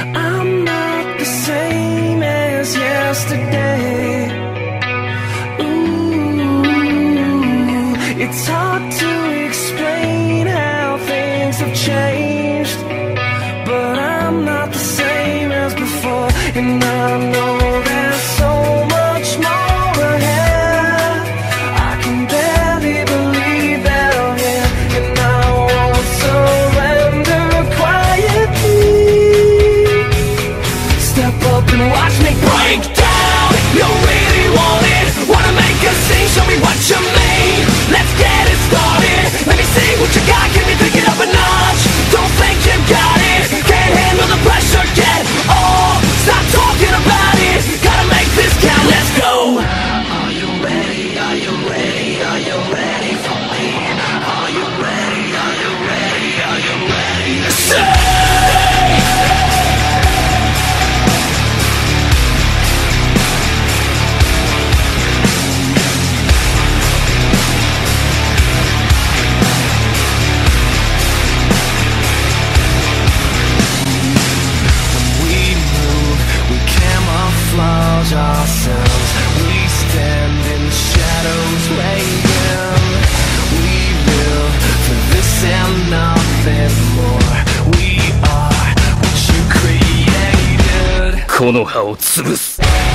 I'm not the same as yesterday. Ooh, it's hard to explain how things have changed, but I'm not the same as before, and I know. Ourselves, we stand in shadows waiting. We will for this and nothing more. We are what you created. この葉を潰す